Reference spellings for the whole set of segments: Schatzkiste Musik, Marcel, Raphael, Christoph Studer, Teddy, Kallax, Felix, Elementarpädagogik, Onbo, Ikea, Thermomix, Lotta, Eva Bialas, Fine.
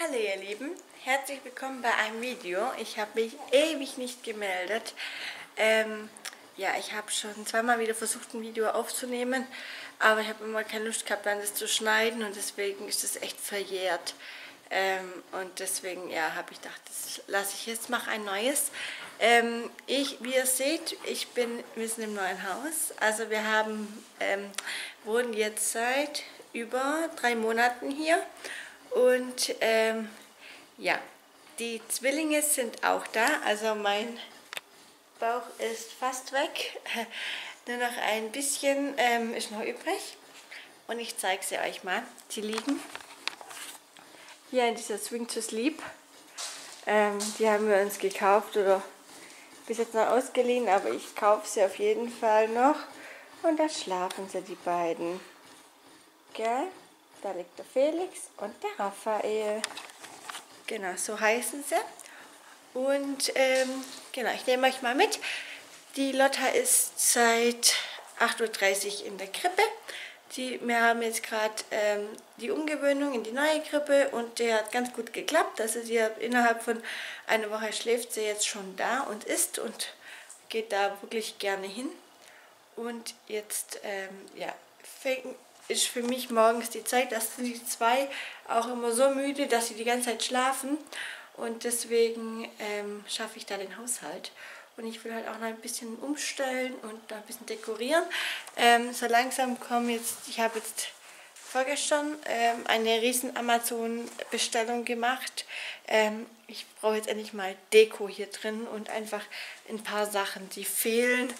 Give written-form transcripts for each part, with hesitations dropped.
Hallo ihr Lieben, herzlich willkommen bei einem Video. Ich habe mich ewig nicht gemeldet. Ja, ich habe schon zweimal wieder versucht, ein Video aufzunehmen, aber ich habe immer keine Lust gehabt, dann das zu schneiden und deswegen ist es echt verjährt. Und deswegen, ja, habe ich gedacht, das lasse ich jetzt, mache ein neues. Wie ihr seht, wir sind im neuen Haus. Also wir wohnen jetzt seit über 3 Monaten hier. Und ja, die Zwillinge sind auch da, also mein Bauch ist fast weg, nur noch ein bisschen ist noch übrig und ich zeige sie euch mal. Sie liegen hier in dieser Swing to Sleep, die haben wir uns gekauft oder bis jetzt noch ausgeliehen, aber ich kaufe sie auf jeden Fall noch und da schlafen sie, die beiden. Gell? Da liegt der Felix und der Raphael. Genau, so heißen sie. Und genau, ich nehme euch mal mit. Die Lotta ist seit 8:30 Uhr in der Krippe. Wir haben jetzt gerade die Umgewöhnung in die neue Krippe und der hat ganz gut geklappt. Also sie hat innerhalb von einer Woche schläft sie jetzt schon da und isst und geht da wirklich gerne hin. Und jetzt, ja, ist für mich morgens die Zeit, dass die zwei auch immer so müde, dass sie die ganze Zeit schlafen und deswegen schaffe ich da den Haushalt und ich will halt auch noch ein bisschen umstellen und da ein bisschen dekorieren. So langsam ich habe jetzt vorgestern eine riesen Amazon-Bestellung gemacht. Ich brauche jetzt endlich mal Deko hier drin und einfach ein paar Sachen, die fehlen.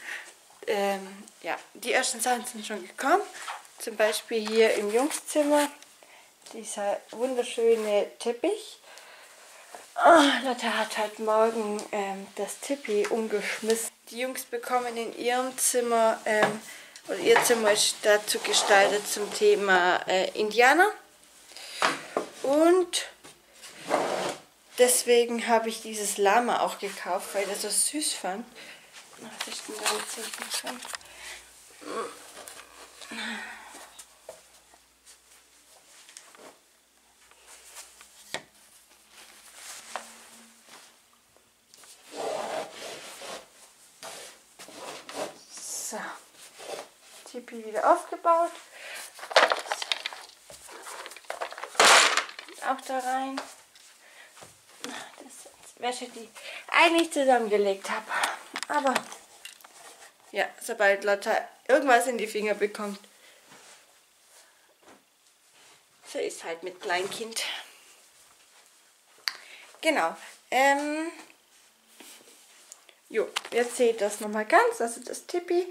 Ja, die ersten Sachen sind schon gekommen. Zum Beispiel hier im Jungszimmer dieser wunderschöne Teppich. Oh, Lotta hat heute Morgen das Tippi umgeschmissen. Die Jungs bekommen in ihrem Zimmer, oder ihr Zimmer ist dazu gestaltet zum Thema Indianer. Und deswegen habe ich dieses Lama auch gekauft, weil ich das so süß fand. Was ist denn da jetzt drin? So, Tipi wieder aufgebaut. So. Auch da rein. Das ist Wäsche, die ich eigentlich zusammengelegt habe. Aber ja, sobald Lotta irgendwas in die Finger bekommt. So ist halt mit Kleinkind. Genau. Jo, jetzt seht ihr das nochmal ganz, also das Tippi.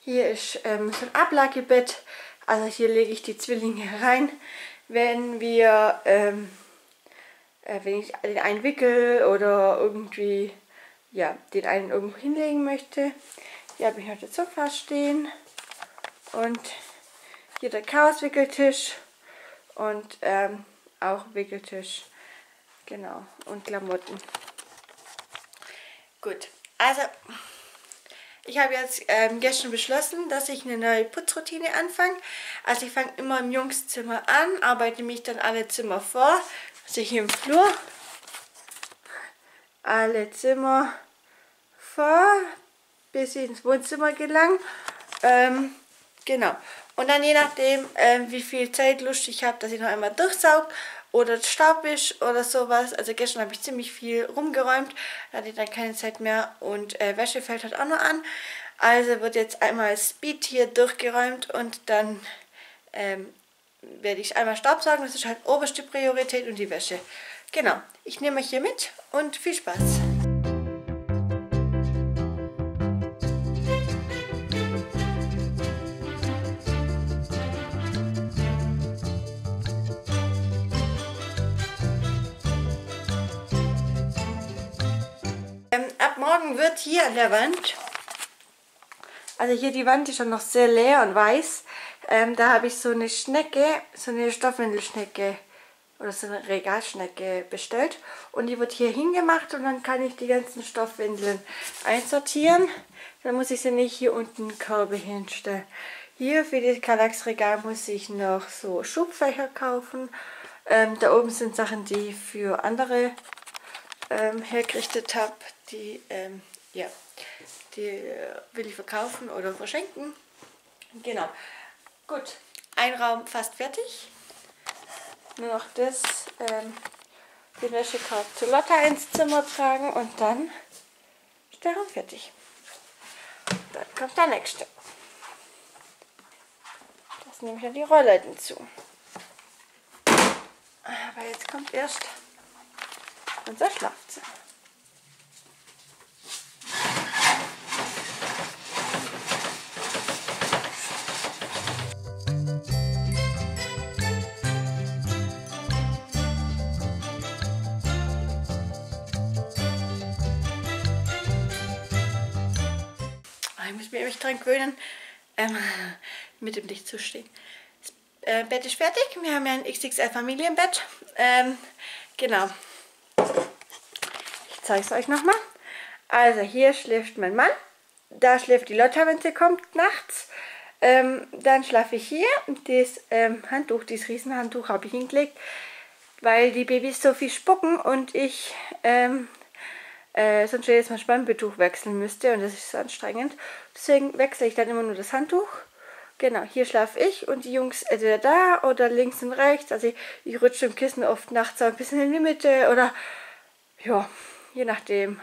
Hier ist so ein Ablagebett, also hier lege ich die Zwillinge rein. Wenn ich den einen wickel oder irgendwie, ja, den einen irgendwo hinlegen möchte. Hier habe ich heute Sofa stehen und hier der Chaos-Wickeltisch und auch Wickeltisch, genau, und Klamotten. Gut. Also, ich habe jetzt gestern beschlossen, dass ich eine neue Putzroutine anfange. Also ich fange immer im Jungszimmer an, arbeite mich dann alle Zimmer vor. Also hier im Flur. Alle Zimmer vor, bis ich ins Wohnzimmer gelange. Genau. Und dann je nachdem, wie viel Zeit Lust ich habe, dass ich noch einmal durchsauge. Oder Staubwisch oder sowas. Also gestern habe ich ziemlich viel rumgeräumt. Da hatte ich dann keine Zeit mehr. Und Wäsche fällt halt auch noch an. Also wird jetzt einmal Speed hier durchgeräumt. Und dann werde ich einmal Staubsaugen. Das ist halt oberste Priorität und die Wäsche. Genau. Ich nehme euch hier mit und viel Spaß. Morgen wird hier an der Wand, also hier die Wand ist schon noch sehr leer und weiß, da habe ich so eine Schnecke, so eine Stoffwindelschnecke oder so eine Regalschnecke bestellt und die wird hier hingemacht und dann kann ich die ganzen Stoffwindeln einsortieren, dann muss ich sie nicht hier unten in Körbe hinstellen. Hier für das Kallax Regal muss ich noch so Schubfächer kaufen, Da oben sind Sachen, die ich für andere hergerichtet habe, die, die will ich verkaufen oder verschenken. Genau. Gut, ein Raum fast fertig. Nur noch das, den Wäschekorb zu Lotta ins Zimmer tragen und dann ist der Raum fertig. Dann kommt der nächste. Das nehme ich an die Rollläden zu. Aber jetzt kommt erst unser Schlafzimmer. Ich muss mich nämlich dran gewöhnen, mit dem Licht zu stehen. Bett ist fertig. Wir haben ja ein XXL-Familienbett. Genau. Ich zeige es euch nochmal. Also hier schläft mein Mann. Da schläft die Lotta, wenn sie kommt, nachts. Dann schlafe ich hier. Das Handtuch, dieses Riesenhandtuch habe ich hingelegt, weil die Babys so viel spucken und ich sonst jedes Mal Spannbetttuch wechseln müsste und das ist so anstrengend. Deswegen wechsle ich dann immer nur das Handtuch. Genau, hier schlafe ich und die Jungs entweder da oder links und rechts. Also ich rutsche im Kissen oft nachts ein bisschen in die Mitte oder ja, je nachdem,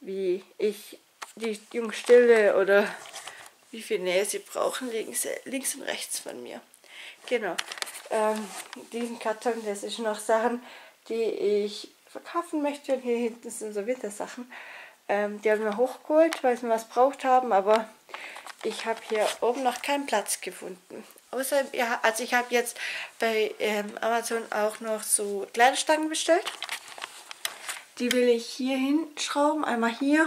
wie ich die Jungs stille oder wie viel Nähe sie brauchen, links und rechts von mir. Genau, diesen Karton, das ist noch Sachen, die ich verkaufen möchte. Und hier hinten sind so Wintersachen. Die haben wir hochgeholt, weil sie was braucht haben, aber ich habe hier oben noch keinen Platz gefunden. Außer, ja, also ich habe jetzt bei Amazon auch noch so Kleiderstangen bestellt. Die will ich hier hinschrauben. Einmal hier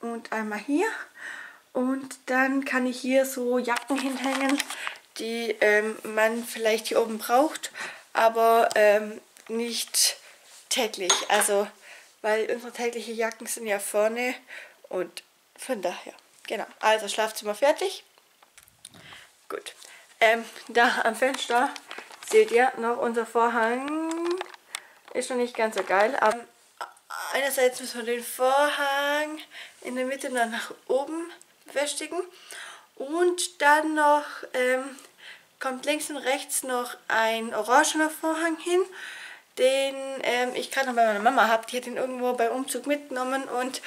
und einmal hier. Und dann kann ich hier so Jacken hinhängen, die man vielleicht hier oben braucht, aber nicht täglich. Also, weil unsere täglichen Jacken sind ja vorne und von daher. Genau, also Schlafzimmer fertig. Gut. Da am Fenster seht ihr noch unser Vorhang. Ist noch nicht ganz so geil, aber einerseits müssen wir den Vorhang in der Mitte noch nach oben befestigen. Und dann noch kommt links und rechts noch ein orangener Vorhang hin, den ich gerade noch bei meiner Mama habe. Die hat den irgendwo beim Umzug mitgenommen und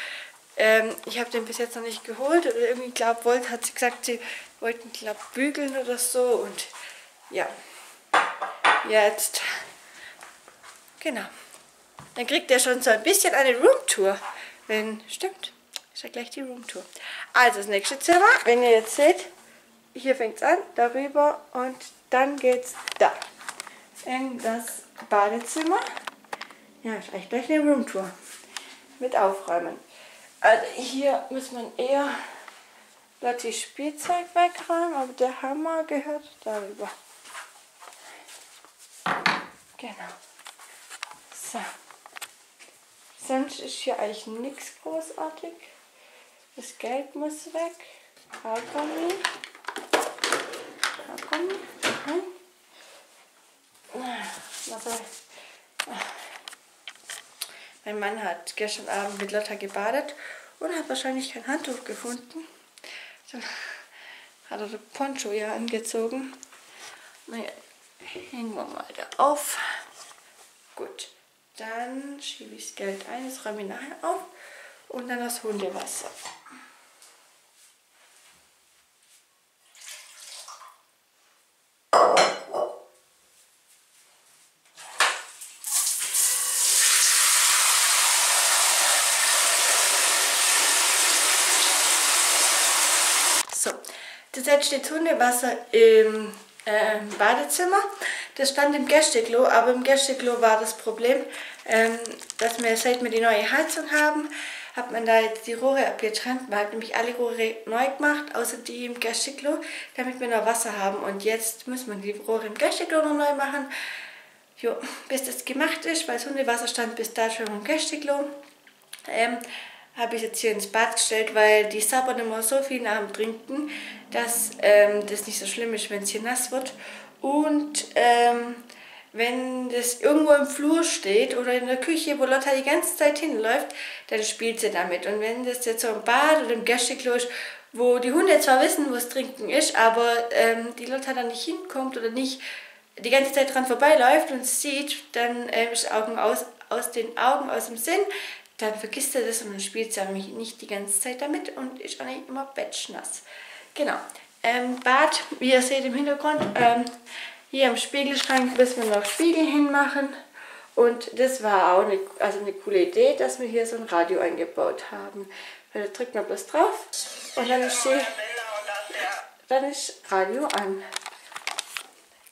ich habe den bis jetzt noch nicht geholt oder irgendwie hat sie gesagt, sie wollten bügeln oder so und ja, jetzt, genau, dann kriegt er schon so ein bisschen eine Roomtour, wenn, stimmt, ist ja gleich die Roomtour. Also das nächste Zimmer, wenn ihr jetzt seht, hier fängt es an, darüber und dann geht's da in das Badezimmer, ja, ist eigentlich gleich eine Roomtour mit Aufräumen. Also hier muss man eher Lotti Spielzeug wegräumen, aber der Hammer gehört darüber. Genau. So. Sonst ist hier eigentlich nichts großartig. Das Geld muss weg. Haargummi. Haargummi. Mein Mann hat gestern Abend mit Lotta gebadet und hat wahrscheinlich kein Handtuch gefunden. Dann hat er den Poncho ja angezogen. Naja, hängen wir mal da auf. Gut, dann schiebe ich das Geld ein, das räume ich nachher auf und dann das Hundewasser. Jetzt steht Hundewasser im Badezimmer. Das stand im Gästeklo, aber im Gästeklo war das Problem, dass wir, seit wir die neue Heizung haben, hat man da jetzt die Rohre abgetrennt. Man hat nämlich alle Rohre neu gemacht, außer die im Gästeklo, damit wir noch Wasser haben. Und jetzt muss man die Rohre im Gästeklo noch neu machen. Jo, bis das gemacht ist, weil das Hundewasser stand bis da schon im Gästeklo. Habe ich jetzt hier ins Bad gestellt, weil die sabbern immer so viel nach dem Trinken, dass das nicht so schlimm ist, wenn es hier nass wird. Und Wenn das irgendwo im Flur steht oder in der Küche, wo Lotta die ganze Zeit hinläuft, dann spielt sie damit. Und wenn das jetzt so im Bad oder im Gästeklo ist, wo die Hunde zwar wissen, wo es trinken ist, aber die Lotta dann nicht hinkommt oder nicht die ganze Zeit dran vorbeiläuft und sieht, dann ist Augen aus den Augen, aus dem Sinn, dann vergisst er das und dann spielt sie nicht die ganze Zeit damit und ist auch nicht immer bettschnass. Genau. Bad, wie ihr seht im Hintergrund, hier am Spiegelschrank müssen wir noch Spiegel hinmachen. Und das war auch eine coole Idee, dass wir hier so ein Radio eingebaut haben. Weil da drückt man bloß drauf und dann ist Radio an.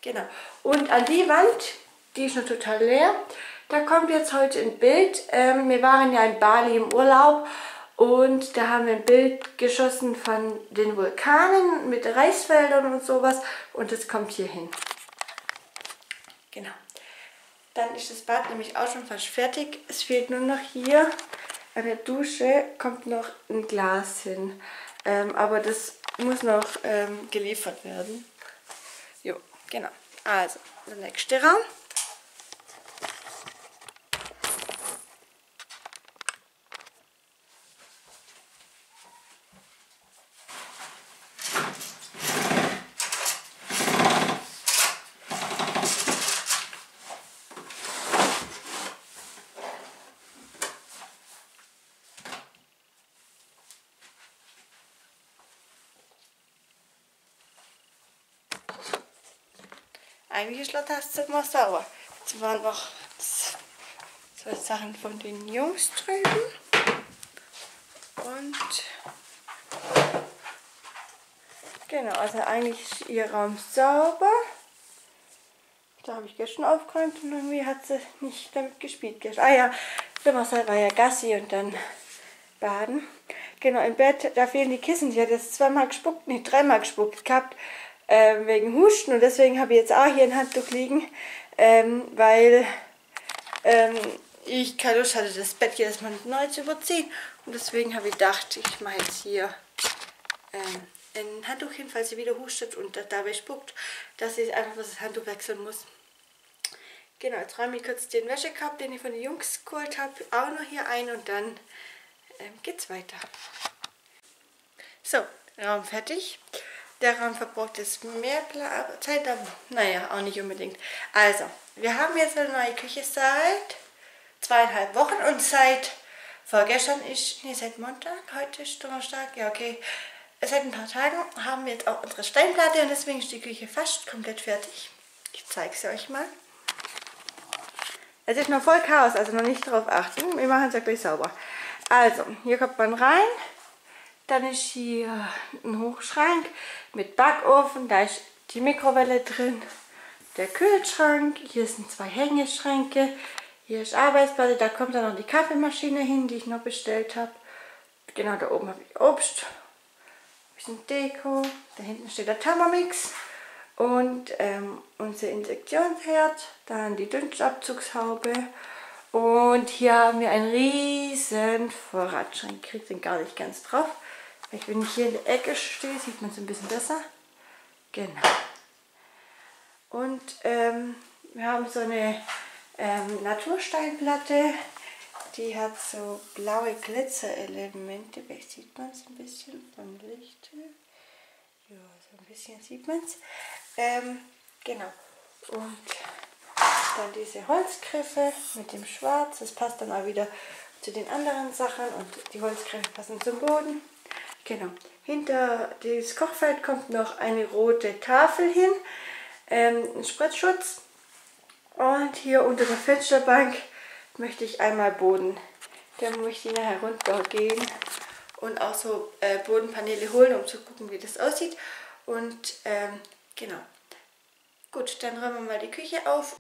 Genau. Und an die Wand, die ist noch total leer, da kommt jetzt heute ein Bild. Wir waren ja in Bali im Urlaub und da haben wir ein Bild geschossen von den Vulkanen mit Reisfeldern und sowas. Und das kommt hier hin. Genau. Dann ist das Bad nämlich auch schon fast fertig. Es fehlt nur noch hier an der Dusche kommt noch ein Glas hin. Aber das muss noch geliefert werden. Jo, genau. Also, der nächste Raum. Eigentlich ist Lottas Zimmer sauber. Jetzt waren noch zwei Sachen von den Jungs drüben. Und genau, also eigentlich ist ihr Raum sauber. Da habe ich gestern aufgeräumt und irgendwie hat sie nicht damit gespielt. Ah ja, der Marcel war ja Gassi und dann baden. Genau, im Bett, da fehlen die Kissen. Die hat jetzt dreimal gespuckt gehabt. Wegen Husten und deswegen habe ich jetzt auch hier ein Handtuch liegen, weil ich keine Lust hatte, das Bett jedes Mal neu zu überziehen und deswegen habe ich gedacht, ich mache jetzt hier ein Handtuch hin, falls sie wieder hustet und dabei spuckt, dass ich einfach das Handtuch wechseln muss. Genau, jetzt räume ich kurz den Wäschekorb, den ich von den Jungs geholt habe, auch noch hier ein und dann geht's weiter. So, Raum fertig. Der Raum verbraucht jetzt mehr Zeit, aber naja, auch nicht unbedingt. Also, wir haben jetzt eine neue Küche seit 2,5 Wochen und seit vorgestern ist, nee, seit Montag, heute ist Donnerstag, ja okay, seit ein paar Tagen haben wir jetzt auch unsere Steinplatte und deswegen ist die Küche fast komplett fertig. Ich zeige sie euch mal. Es ist noch voll Chaos, also noch nicht drauf achten, wir machen es ja gleich sauber. Also, hier kommt man rein. Dann ist hier ein Hochschrank mit Backofen, da ist die Mikrowelle drin, der Kühlschrank, hier sind zwei Hängeschränke, hier ist Arbeitsplatte, da kommt dann noch die Kaffeemaschine hin, die ich noch bestellt habe. Genau, da oben habe ich Obst, ein bisschen Deko, da hinten steht der Thermomix und unser Insektionsherd, dann die Dunstabzugshaube. Und hier haben wir einen riesen Vorratsschrank. Ich kriege den gar nicht ganz drauf. Wenn ich hier in der Ecke stehe, sieht man es ein bisschen besser. Genau. Und wir haben so eine Natursteinplatte. Die hat so blaue Glitzer-Elemente. Vielleicht sieht man es ein bisschen vom Licht. Ja, so ein bisschen sieht man es. Genau. Und dann diese Holzgriffe mit dem Schwarz, das passt dann auch wieder zu den anderen Sachen und die Holzgriffe passen zum Boden. Genau, hinter das Kochfeld kommt noch eine rote Tafel hin, ein Spritzschutz und hier unter der Fensterbank möchte ich einmal Boden. Dann möchte ich nachher runtergehen und auch so Bodenpaneele holen, um zu gucken, wie das aussieht. Und genau, gut, dann räumen wir mal die Küche auf.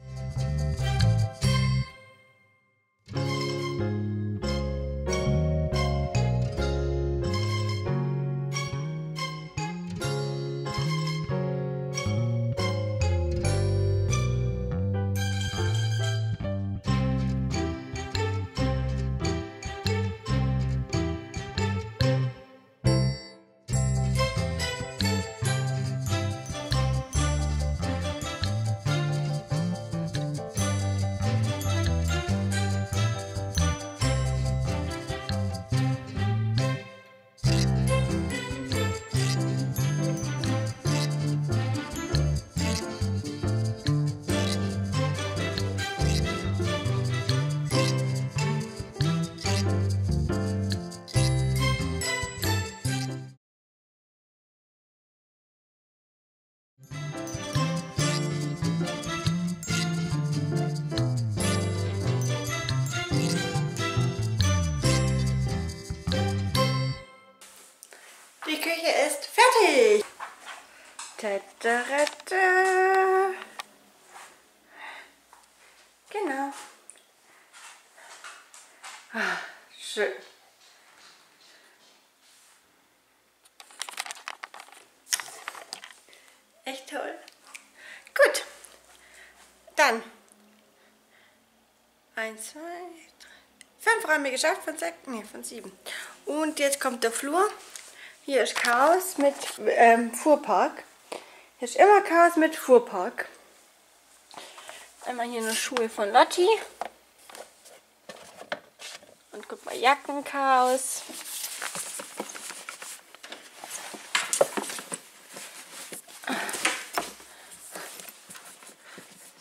Milch. Tatarata. Genau. Ah, schön. Echt toll. Gut. Dann. 1, 2, 3. 5 haben wir geschafft von 6, nee, von 7. Und jetzt kommt der Flur. Hier ist Chaos mit Fuhrpark. Hier ist immer Chaos mit Fuhrpark. Einmal hier eine Schuhe von Lotti. Und guck mal, Jackenchaos.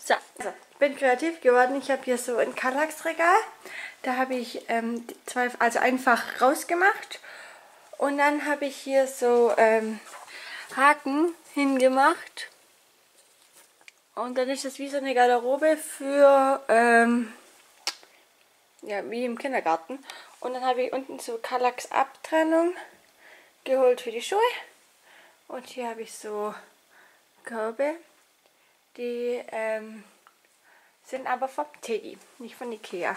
So, bin kreativ geworden. Ich habe hier so ein Kallax-Regal. Da habe ich einfach rausgemacht. Und dann habe ich hier so Haken hingemacht. Und dann ist das wie so eine Garderobe für, ja, wie im Kindergarten. Und dann habe ich unten so Kallax-Abtrennung geholt für die Schuhe. Und hier habe ich so Körbe. Die sind aber vom Teddy, nicht von Ikea.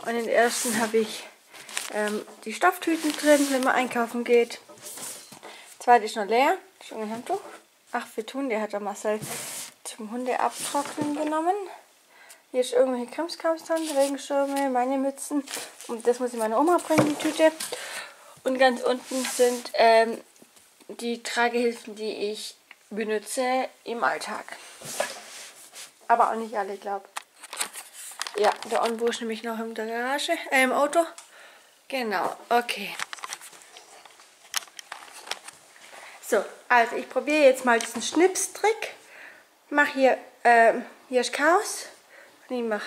Und in den ersten habe ich die Stofftüten drin, wenn man einkaufen geht. Zweite ist noch leer. Das ist ein Handtuch. Ach, für Hunde hat der Marcel zum Hundeabtrocknen genommen. Hier ist irgendwelche Krimskrams dran, Regenschirme, meine Mützen. Und das muss ich meiner Oma bringen, die Tüte. Und ganz unten sind die Tragehilfen, die ich benutze im Alltag. Aber auch nicht alle, ich glaube. Ja, der Onbo ist nämlich noch in der Garage, im Auto. Genau, okay. So, also ich probiere jetzt mal diesen Schnipstrick. Mach hier, hier ist Chaos. Und ich mach.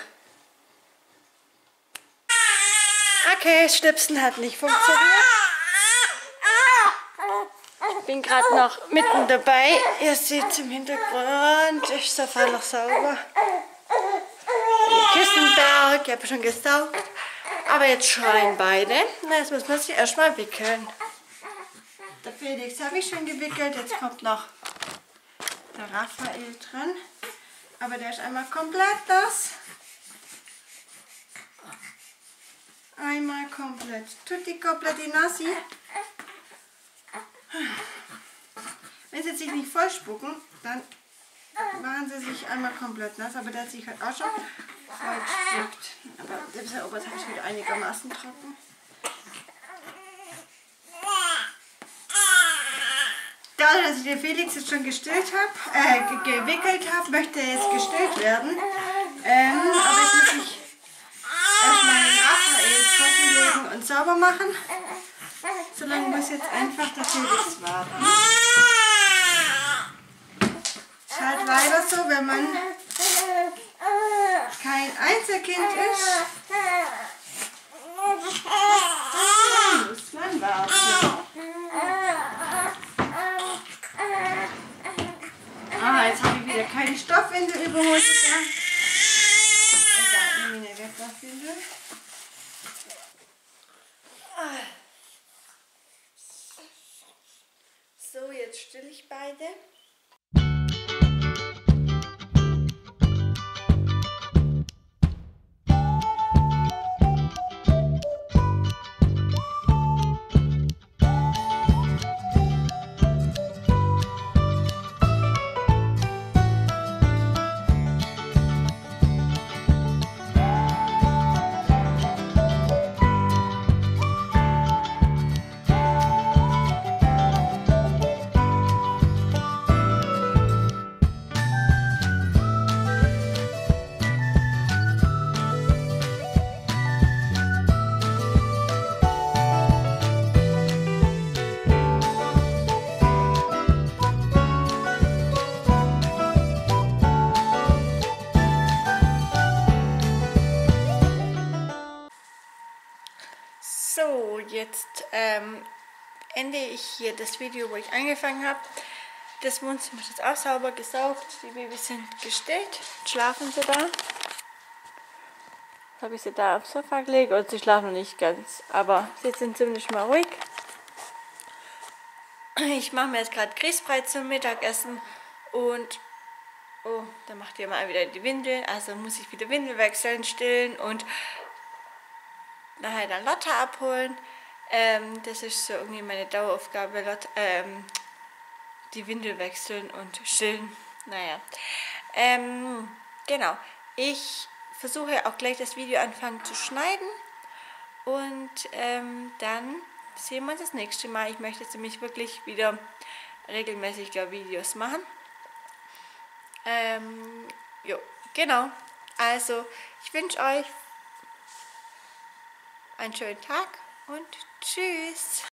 Okay, Schnipsen hat nicht funktioniert. Bin gerade noch mitten dabei. Ihr seht im Hintergrund, ist der Fall noch sauber. Kissenberg, ich habe schon gesaugt. Aber jetzt schreien beide. Na, jetzt müssen wir sie erstmal wickeln. Der Felix habe ich schon gewickelt. Jetzt kommt noch der Raphael dran. Aber der ist einmal komplett nass. Einmal komplett. Tutti completi nasi. Wenn sie sich nicht vollspucken, dann machen sie sich einmal komplett nass. Aber der hat sich halt auch schon vollgespuckt. Aber der Oberteil ist wieder einigermaßen trocken. Dadurch, dass ich den Felix jetzt schon gestillt habe, gewickelt habe, möchte er jetzt gestillt werden. Aber jetzt muss ich erstmal den Raphael trocken legen und sauber machen. Solange muss jetzt einfach der Felix warten. Ist halt leider so, wenn man kein Einzelkind ist, muss man warten. Ah, jetzt habe ich wieder keine Stoffwindel überholt. Egal, nehme ich eine Stoffwindel. So, jetzt stille ich beide. Jetzt ende ich hier das Video, wo ich angefangen habe. Das Wohnzimmer ist jetzt auch sauber gesaugt. Die Babys sind gestillt. Schlafen sie da. Habe ich sie da aufs Sofa gelegt. Und sie schlafen noch nicht ganz. Aber sie sind ziemlich mal ruhig. Ich mache mir jetzt gerade Grießbrei zum Mittagessen und oh, da macht ihr mal wieder die Windel, also muss ich wieder Windel wechseln, stillen und nachher dann Lotta abholen. Das ist so irgendwie meine Daueraufgabe, Lotta, die Windel wechseln und stillen. Naja, genau. Ich versuche auch gleich das Video anfangen zu schneiden und dann sehen wir uns das nächste Mal. Ich möchte jetzt nämlich wirklich wieder regelmäßiger Videos machen. Jo, genau. Also, ich wünsche euch einen schönen Tag und tschüss.